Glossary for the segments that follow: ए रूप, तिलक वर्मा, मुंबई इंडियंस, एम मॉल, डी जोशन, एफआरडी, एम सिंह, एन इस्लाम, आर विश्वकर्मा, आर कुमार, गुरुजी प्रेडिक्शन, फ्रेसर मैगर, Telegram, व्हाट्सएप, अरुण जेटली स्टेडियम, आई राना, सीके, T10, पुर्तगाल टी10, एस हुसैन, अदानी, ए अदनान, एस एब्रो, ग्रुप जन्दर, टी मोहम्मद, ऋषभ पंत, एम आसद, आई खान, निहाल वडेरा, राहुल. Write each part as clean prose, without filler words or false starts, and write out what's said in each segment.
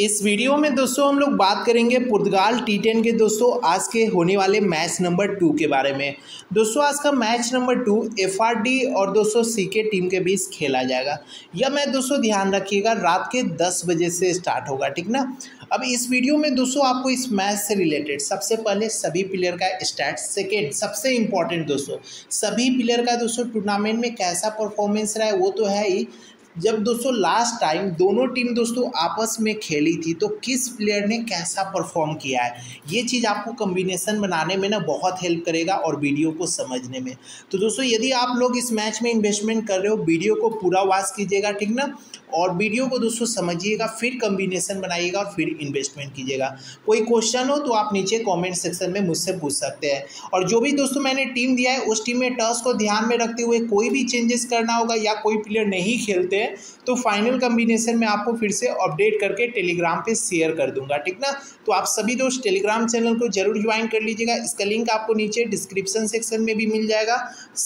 इस वीडियो में दोस्तों हम लोग बात करेंगे पुर्तगाल टी10 के दोस्तों आज के होने वाले मैच नंबर 2 के बारे में। दोस्तों आज का मैच नंबर 2 एफआरडी और दोस्तों सीके टीम के बीच खेला जाएगा। यह मैच दोस्तों ध्यान रखिएगा रात के 10 बजे से स्टार्ट होगा, ठीक ना। अब इस वीडियो में दोस्तों आपको इस मैच से रिलेटेड सबसे पहले सभी प्लेयर का स्टैट्स, सेकेंड सबसे इम्पॉर्टेंट दोस्तों सभी प्लेयर का दोस्तों टूर्नामेंट में कैसा परफॉर्मेंस रहा है वो तो है ही। जब दोस्तों लास्ट टाइम दोनों टीम दोस्तों आपस में खेली थी तो किस प्लेयर ने कैसा परफॉर्म किया है ये चीज़ आपको कम्बिनेशन बनाने में ना बहुत हेल्प करेगा और वीडियो को समझने में। तो दोस्तों यदि आप लोग इस मैच में इन्वेस्टमेंट कर रहे हो वीडियो को पूरा वॉच कीजिएगा, ठीक ना। और वीडियो को दोस्तों समझिएगा, फिर कम्बिनेशन बनाइएगा और फिर इन्वेस्टमेंट कीजिएगा। कोई क्वेश्चन हो तो आप नीचे कमेंट सेक्शन में मुझसे पूछ सकते हैं। और जो भी दोस्तों मैंने टीम दिया है उस टीम में टॉस को ध्यान में रखते हुए कोई भी चेंजेस करना होगा या कोई प्लेयर नहीं खेलते हैं तो फाइनल कम्बिनेशन में आपको फिर से अपडेट करके टेलीग्राम पे शेयर कर दूंगा, ठीक ना। तो आप सभी दोस्त टेलीग्राम चैनल को जरूर ज्वाइन कर लीजिएगा, इसका लिंक आपको नीचे डिस्क्रिप्शन सेक्शन में भी मिल जाएगा।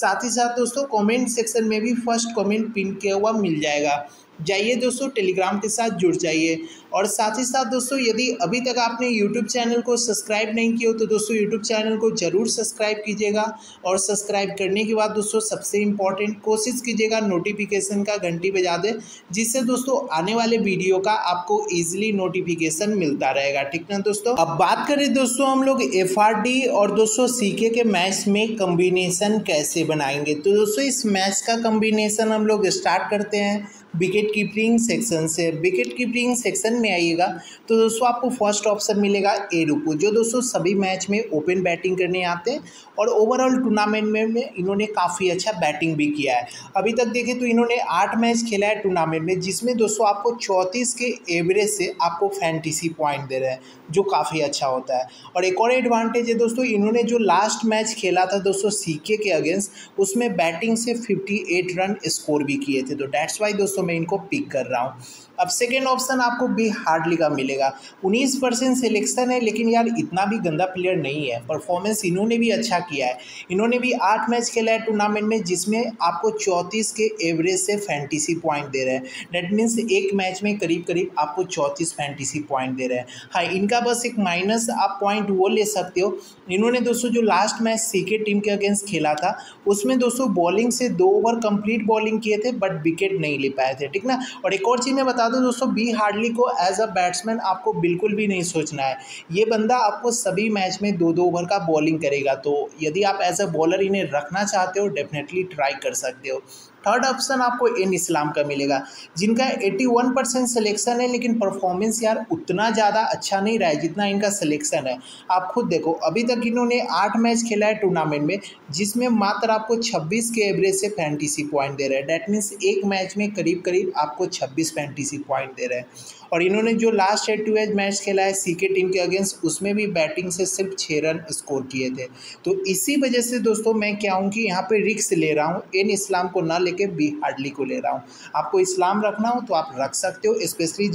साथ ही साथ दोस्तों कमेंट सेक्शन में भी फर्स्ट कमेंट पिन किया हुआ मिल जाएगा, जाइए दोस्तों टेलीग्राम के साथ जुड़ जाइए। और साथ ही साथ दोस्तों यदि अभी तक आपने यूट्यूब चैनल को सब्सक्राइब नहीं किया हो तो दोस्तों यूट्यूब चैनल को ज़रूर सब्सक्राइब कीजिएगा। और सब्सक्राइब करने के बाद दोस्तों सबसे इम्पॉर्टेंट कोशिश कीजिएगा नोटिफिकेशन का घंटी बजा दें, जिससे दोस्तों आने वाले वीडियो का आपको ईजिली नोटिफिकेशन मिलता रहेगा, ठीक ना दोस्तों। अब बात करें दोस्तों हम लोग एफआरडी और दोस्तों सीके के मैच में कम्बिनेशन कैसे बनाएंगे। तो दोस्तों इस मैच का कम्बिनेशन हम लोग स्टार्ट करते हैं विकेट कीपिंग सेक्शन से। विकेट कीपिंग सेक्शन में आइएगा तो दोस्तों आपको फर्स्ट ऑप्शन मिलेगा ए रूप, जो दोस्तों सभी मैच में ओपन बैटिंग करने आते हैं और ओवरऑल टूर्नामेंट में इन्होंने काफ़ी अच्छा बैटिंग भी किया है। अभी तक देखें तो इन्होंने 8 मैच खेला है टूर्नामेंट में, जिसमें दोस्तों आपको 34 के एवरेज से आपको फैंटेसी पॉइंट दे रहे हैं, जो काफ़ी अच्छा होता है। और एक और एडवांटेज है दोस्तों, इन्होंने जो लास्ट मैच खेला था दोस्तों सीके के अगेंस्ट उसमें बैटिंग से 58 रन स्कोर भी किए थे, तो डैट्स वाई दोस्तों मैं इनको पिक कर रहा हूँ। अब सेकेंड ऑप्शन आपको बी हार्डली का मिलेगा। 19% सिलेक्शन है, लेकिन यार इतना भी गंदा प्लेयर नहीं है, परफॉर्मेंस इन्होंने भी अच्छा किया है। इन्होंने भी 8 मैच खेला है टूर्नामेंट में, जिसमें आपको 34 के एवरेज से फैंटेसी पॉइंट दे रहे हैं। डेट मीन्स एक मैच में करीब करीब आपको 34 फैंटेसी पॉइंट दे रहे हैं। हाँ, इनका बस एक माइनस आप पॉइंट वो ले सकते हो, इन्होंने दोस्तों जो लास्ट मैच सीके टीम के अगेंस्ट खेला था उसमें दोस्तों बॉलिंग से 2 ओवर कंप्लीट बॉलिंग किए थे बट विकेट नहीं ले पाए थे, ठीक ना। और एक और चीज़ मैं बता दूं दोस्तों, बी हार्डली को एज अ बैट्समैन आपको बिल्कुल भी नहीं सोचना है, ये बंदा आपको सभी मैच में 2-2 ओवर का बॉलिंग करेगा। तो यदि आप एज अ बॉलर इन्हें रखना चाहते हो डेफिनेटली ट्राई कर सकते हो। थर्ड ऑप्शन आपको एन इस्लाम का मिलेगा, जिनका 81% सिलेक्शन है, लेकिन परफॉर्मेंस यार उतना ज़्यादा अच्छा नहीं रहा है जितना इनका सिलेक्शन है। आप खुद देखो अभी तक इन्होंने 8 मैच खेला है टूर्नामेंट में, जिसमें मात्र आपको 26 के एवरेज से फैंटेसी पॉइंट दे रहे हैं। डैट मीन्स एक मैच में करीब करीब आपको 26 फैंटेसी पॉइंट दे रहे हैं। और इन्होंने जो लास्ट हेड-टू-हेड मैच खेला है सीके टीम के अगेंस्ट उसमें भी बैटिंग से सिर्फ 6 रन स्कोर किए थे। तो इसी वजह से दोस्तों मैं क्या हूँ कि यहाँ पे रिस्क ले रहा हूँ, एन इस्लाम को ना लेके बी हार्डली को ले रहा हूँ। आपको इस्लाम रखना हो तो आप रख सकते हो, स्पेशली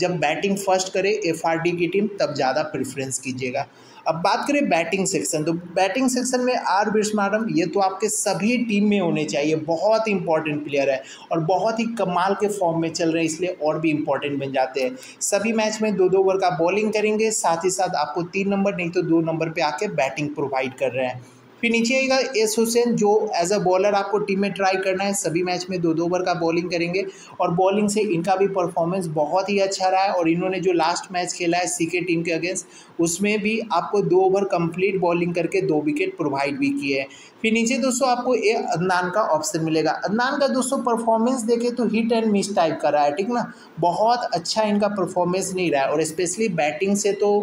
जब बैटिंग फर्स्ट करे एफआरडी की टीम तब ज़्यादा प्रेफरेंस कीजिएगा। अब बात करें बैटिंग सेक्शन, तो बैटिंग सेक्शन में आर बिस्मार्डम, ये तो आपके सभी टीम में होने चाहिए, बहुत इंपॉर्टेंट प्लेयर है और बहुत ही कमाल के फॉर्म में चल रहे हैं, इसलिए और भी इंपॉर्टेंट बन जाते हैं। सभी मैच में 2-2 ओवर का बॉलिंग करेंगे, साथ ही साथ आपको 3 नंबर नहीं तो 2 नंबर पर आके बैटिंग प्रोवाइड कर रहे हैं। फिर नीचे आएगा एस हुसैन, जो एज अ बॉलर आपको टीम में ट्राई करना है, सभी मैच में 2-2 ओवर का बॉलिंग करेंगे और बॉलिंग से इनका भी परफॉर्मेंस बहुत ही अच्छा रहा है। और इन्होंने जो लास्ट मैच खेला है सीके टीम के अगेंस्ट उसमें भी आपको 2 ओवर कंप्लीट बॉलिंग करके 2 विकेट प्रोवाइड भी किए हैं। फिर नीचे दोस्तों आपको ए अदनान का ऑप्शन मिलेगा। अदनान का दोस्तों परफॉर्मेंस देखें तो हिट एंड मिस टाइप का रहा है, ठीक ना, बहुत अच्छा इनका परफॉर्मेंस नहीं रहा है। और स्पेशली बैटिंग से तो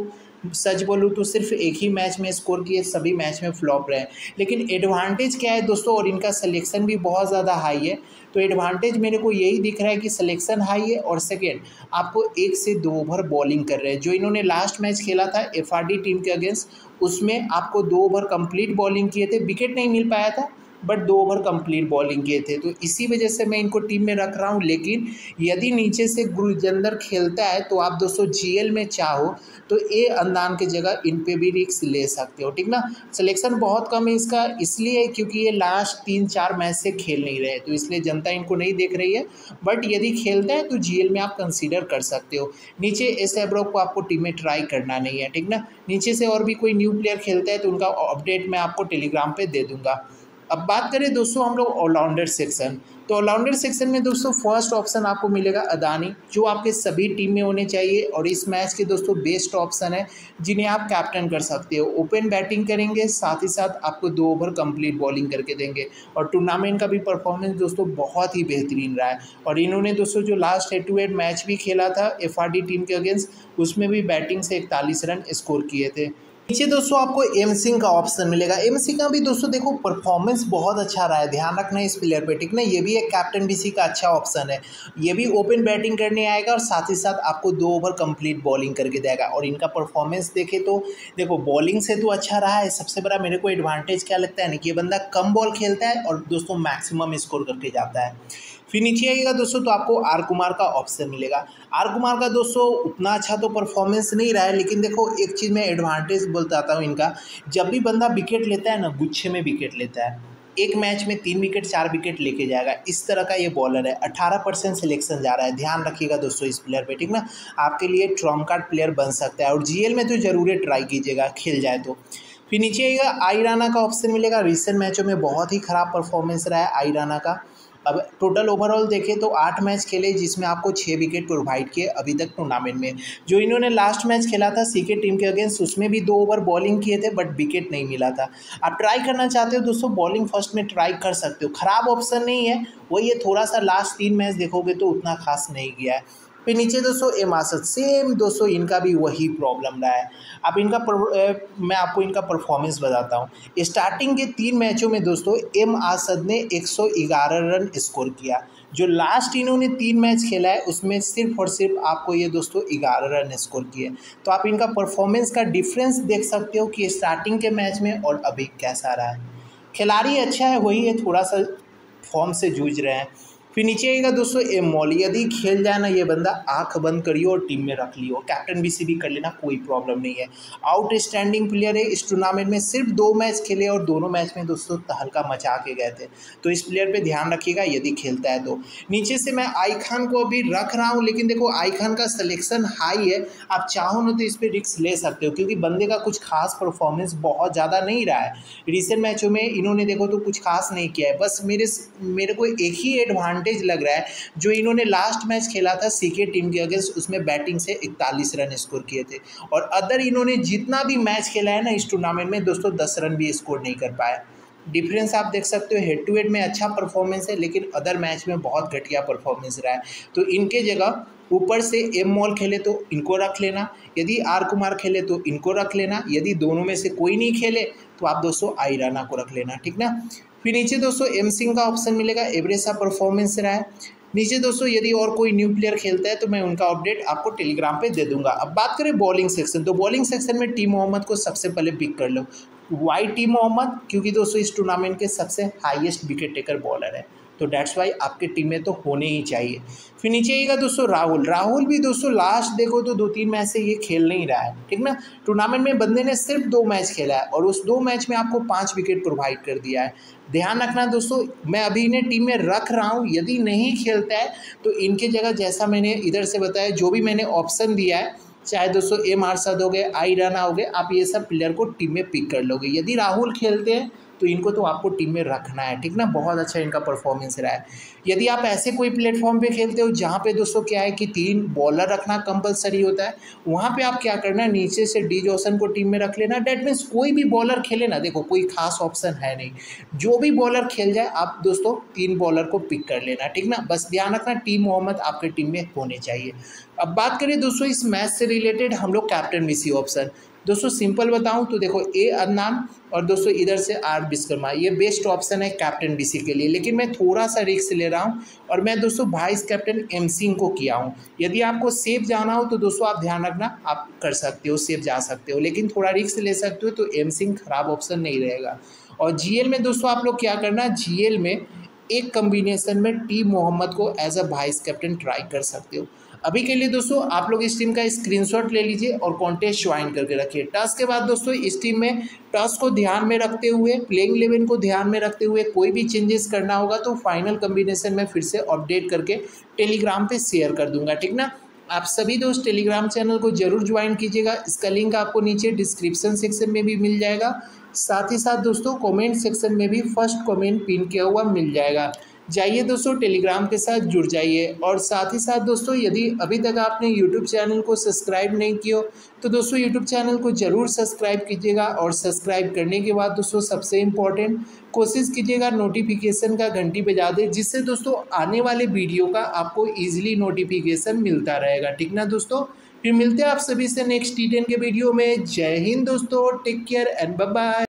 सच बोलूँ तो सिर्फ एक ही मैच में स्कोर किए, सभी मैच में फ्लॉप रहे। लेकिन एडवांटेज क्या है दोस्तों, और इनका सिलेक्शन भी बहुत ज़्यादा हाई है, तो एडवांटेज मेरे को यही दिख रहा है कि सिलेक्शन हाई है। और सेकेंड आपको 1 से 2 ओवर बॉलिंग कर रहे हैं, जो इन्होंने लास्ट मैच खेला था एफआरडी टीम के अगेंस्ट उसमें आपको 2 ओवर कंप्लीट बॉलिंग किए थे, विकेट नहीं मिल पाया था बट 2 ओवर कंप्लीट बॉलिंग किए थे, तो इसी वजह से मैं इनको टीम में रख रहा हूँ। लेकिन यदि नीचे से ग्रुप जन्दर खेलता है तो आप दोस्तों जीएल में चाहो तो ए अदनान की जगह इन पे भी रिस्क ले सकते हो, ठीक ना। सिलेक्शन बहुत कम है इसका, इसलिए क्योंकि ये लास्ट 3-4 मैच से खेल नहीं रहे, तो इसलिए जनता इनको नहीं देख रही है। बट यदि खेलता है तो जीएल में आप कंसीडर कर सकते हो। नीचे एस एब्रो को आपको टीम में ट्राई करना नहीं है, ठीक ना। नीचे से और भी कोई न्यू प्लेयर खेलता है तो उनका अपडेट मैं आपको टेलीग्राम पर दे दूँगा। अब बात करें दोस्तों हम लोग ऑलराउंडर सेक्शन, तो ऑलराउंडर सेक्शन में दोस्तों फर्स्ट ऑप्शन आपको मिलेगा अदानी, जो आपके सभी टीम में होने चाहिए और इस मैच के दोस्तों बेस्ट ऑप्शन है जिन्हें आप कैप्टन कर सकते हो। ओपन बैटिंग करेंगे, साथ ही साथ आपको 2 ओवर कंप्लीट बॉलिंग करके देंगे और टूर्नामेंट का भी परफॉर्मेंस दोस्तों बहुत ही बेहतरीन रहा है। और इन्होंने दोस्तों जो लास्ट 8-8 मैच भी खेला था एफआरडी टीम के अगेंस्ट, उसमें भी बैटिंग से 41 रन स्कोर किए थे। नीचे दोस्तों आपको एम सिंह का ऑप्शन मिलेगा। एम सिंह का भी दोस्तों देखो परफॉर्मेंस बहुत अच्छा रहा है, ध्यान रखना इस प्लेयर पे, ठीक ना। ये भी एक कैप्टन बीसी का अच्छा ऑप्शन है, ये भी ओपन बैटिंग करने आएगा और साथ ही साथ आपको 2 ओवर कंप्लीट बॉलिंग करके देगा। और इनका परफॉर्मेंस देखे तो देखो बॉलिंग से तो अच्छा रहा है, सबसे बड़ा मेरे को एडवांटेज क्या लगता है ना कि ये बंदा कम बॉल खेलता है और दोस्तों मैक्सिमम स्कोर करके जाता है। फिर नीचे आइएगा दोस्तों तो आपको आर कुमार का ऑप्शन मिलेगा। आर कुमार का दोस्तों उतना अच्छा तो परफॉर्मेंस नहीं रहा है, लेकिन देखो एक चीज़ मैं एडवांटेज बोलता हूँ इनका, जब भी बंदा विकेट लेता है ना गुच्छे में विकेट लेता है, एक मैच में 3 विकेट 4 विकेट लेके जाएगा, इस तरह का ये बॉलर है। 18% सिलेक्शन जा रहा है, ध्यान रखिएगा दोस्तों इस प्लेयर पे, ठीक ना। आपके लिए ट्रम्प कार्ड प्लेयर बन सकता है और जीएल में तो ज़रूर ट्राई कीजिएगा, खेल जाए तो। फिर नीचे आइएगा आई राना का ऑप्शन मिलेगा। रिसेंट मैचों में बहुत ही ख़राब परफॉर्मेंस रहा है आई राना का। अब टोटल ओवरऑल देखें तो 8 मैच खेले जिसमें आपको 6 विकेट प्रोवाइड किए अभी तक टूर्नामेंट में। जो इन्होंने लास्ट मैच खेला था सीके टीम के अगेंस्ट, उसमें भी 2 ओवर बॉलिंग किए थे बट विकेट नहीं मिला था। आप ट्राई करना चाहते हो दोस्तों बॉलिंग फर्स्ट में ट्राई कर सकते हो, खराब ऑप्शन नहीं है। वही है थोड़ा सा लास्ट 3 मैच देखोगे तो उतना खास नहीं गया है। फिर नीचे दोस्तों एम आसद, सेम दोस्तों इनका भी वही प्रॉब्लम रहा है। अब इनका मैं आपको इनका परफॉर्मेंस बताता हूँ। स्टार्टिंग के 3 मैचों में दोस्तों एम आसद ने 111 रन स्कोर किया। जो लास्ट इन्होंने 3 मैच खेला है उसमें सिर्फ और सिर्फ आपको ये दोस्तों 11 रन स्कोर किए। तो आप इनका परफॉर्मेंस का डिफरेंस देख सकते हो कि स्टार्टिंग के मैच में और अभी कैसा रहा है। खिलाड़ी अच्छा है, वही है थोड़ा सा फॉर्म से जूझ रहे हैं। फिर नीचे आएगा दोस्तों एम मॉल, यदि खेल जाए ना ये बंदा, आंख बंद करियो और टीम में रख लियो, कैप्टन बीसी भी कर लेना, कोई प्रॉब्लम नहीं है। आउटस्टैंडिंग प्लेयर है, इस टूर्नामेंट में सिर्फ 2 मैच खेले और दोनों मैच में दोस्तों तहलका मचा के गए थे, तो इस प्लेयर पे ध्यान रखिएगा यदि खेलता है तो। नीचे से मैं आई खान को अभी रख रहा हूँ, लेकिन देखो आई खान का सिलेक्शन हाई है, आप चाहो ना तो इस पर रिस्क ले सकते हो क्योंकि बंदे का कुछ खास परफॉर्मेंस बहुत ज़्यादा नहीं रहा है। रिसेंट मैचों में इन्होंने देखो तो कुछ खास नहीं किया है, बस मेरे को एक ही एडवांटेज लग रहा है, जो इन्होंने लास्ट मैच खेला था सीके टीम के अगेंस्ट, उसमें बैटिंग से 41 रन स्कोर किए थे। और अदर इन्होंने जितना भी मैच खेला है ना इस टूर्नामेंट में दोस्तों 10 रन भी स्कोर नहीं कर पाया। डिफरेंस आप देख सकते हो, हेड टू हेड में अच्छा परफॉर्मेंस है लेकिन अदर मैच में बहुत घटिया परफॉर्मेंस रहा है। तो इनके जगह ऊपर से एम मॉल खेले तो इनको रख लेना, यदि आर कुमार खेले तो इनको रख लेना, यदि दोनों में से कोई नहीं खेले तो आप दोस्तों आई राना को रख लेना, ठीक ना। फिर नीचे दोस्तों एम सिंह का ऑप्शन मिलेगा, एवरेज सा परफॉर्मेंस रहा है। नीचे दोस्तों यदि और कोई न्यू प्लेयर खेलता है तो मैं उनका अपडेट आपको टेलीग्राम पे दे दूंगा। अब बात करें बॉलिंग सेक्शन, तो बॉलिंग सेक्शन में टी मोहम्मद को सबसे पहले पिक कर लो। Y टी मोहम्मद? क्योंकि दोस्तों इस टूर्नामेंट के सबसे हाईएस्ट विकेट टेकर बॉलर है, तो डैट्स वाई आपके टीम में तो होने ही चाहिए। फिर नीचे आएगा दोस्तों राहुल। राहुल भी दोस्तों लास्ट देखो तो 2-3 मैच से ये खेल नहीं रहा है, ठीक ना। टूर्नामेंट में बंदे ने सिर्फ 2 मैच खेला है और उस 2 मैच में आपको 5 विकेट प्रोवाइड कर दिया है। ध्यान रखना दोस्तों, मैं अभी इन्हें टीम में रख रहा हूँ, यदि नहीं खेलता है तो इनके जगह जैसा मैंने इधर से बताया, जो भी मैंने ऑप्शन दिया है, चाहे दोस्तों एम आसद हो गए, आई राना हो गए, आप ये सब प्लेयर को टीम में पिक कर लोगे। यदि राहुल खेलते हैं तो इनको तो आपको टीम में रखना है, ठीक ना। बहुत अच्छा इनका परफॉर्मेंस रहा है। यदि आप ऐसे कोई प्लेटफॉर्म पे खेलते हो जहाँ पे दोस्तों क्या है कि 3 बॉलर रखना कंपलसरी होता है, वहाँ पे आप क्या करना है, नीचे से डी जोशन को टीम में रख लेना। डैट मीन्स कोई भी बॉलर खेले ना, देखो कोई खास ऑप्शन है नहीं, जो भी बॉलर खेल जाए आप दोस्तों 3 बॉलर को पिक कर लेना, ठीक ना। बस ध्यान रखना टी मोहम्मद आपके टीम में होने चाहिए। अब बात करें दोस्तों इस मैच से रिलेटेड हम लोग कैप्टन बीसी ऑप्शन, दोस्तों सिंपल बताऊं तो देखो ए अदनान और दोस्तों इधर से आर विश्वकर्मा, ये बेस्ट ऑप्शन है कैप्टन बीसी के लिए। लेकिन मैं थोड़ा सा रिस्क ले रहा हूं और मैं दोस्तों वाइस कैप्टन एम सिंह को किया हूं। यदि आपको सेफ जाना हो तो दोस्तों आप ध्यान रखना, आप कर सकते हो, सेफ जा सकते हो, लेकिन थोड़ा रिस्क ले सकते हो, तो एम सिंह खराब ऑप्शन नहीं रहेगा। और जीएल में दोस्तों आप लोग क्या करना, जीएल में एक कम्बिनेशन में टी मोहम्मद को as a vice captain try कर सकते हो। अभी के लिए दोस्तों आप लोग इस टीम का स्क्रीनशॉट ले लीजिए और कॉन्टेस्ट ज्वाइन करके रखिए। टास्क के बाद दोस्तों इस टीम में टास्क को ध्यान में रखते हुए, प्लेइंग 11 को ध्यान में रखते हुए कोई भी चेंजेस करना होगा तो फाइनल कम्बिनेशन में फिर से अपडेट करके टेलीग्राम पे शेयर कर दूंगा, ठीक ना। आप सभी दोस्त टेलीग्राम चैनल को जरूर ज्वाइन कीजिएगा, इसका लिंक आपको नीचे डिस्क्रिप्शन सेक्शन में भी मिल जाएगा। साथ ही साथ दोस्तों कमेंट सेक्शन में भी फर्स्ट कमेंट पिन किया हुआ मिल जाएगा। जाइए दोस्तों टेलीग्राम के साथ जुड़ जाइए। और साथ ही साथ दोस्तों यदि अभी तक आपने यूट्यूब चैनल को सब्सक्राइब नहीं किया तो दोस्तों यूट्यूब चैनल को ज़रूर सब्सक्राइब कीजिएगा। और सब्सक्राइब करने के बाद दोस्तों सबसे इम्पॉर्टेंट कोशिश कीजिएगा नोटिफिकेशन का घंटी बजा दें, जिससे दोस्तों आने वाले वीडियो का आपको ईजिली नोटिफिकेशन मिलता रहेगा, ठीक ना दोस्तों। फिर मिलते हैं आप सभी से नेक्स्ट टी10 के वीडियो में। जय हिंद दोस्तों, take care and bye bye.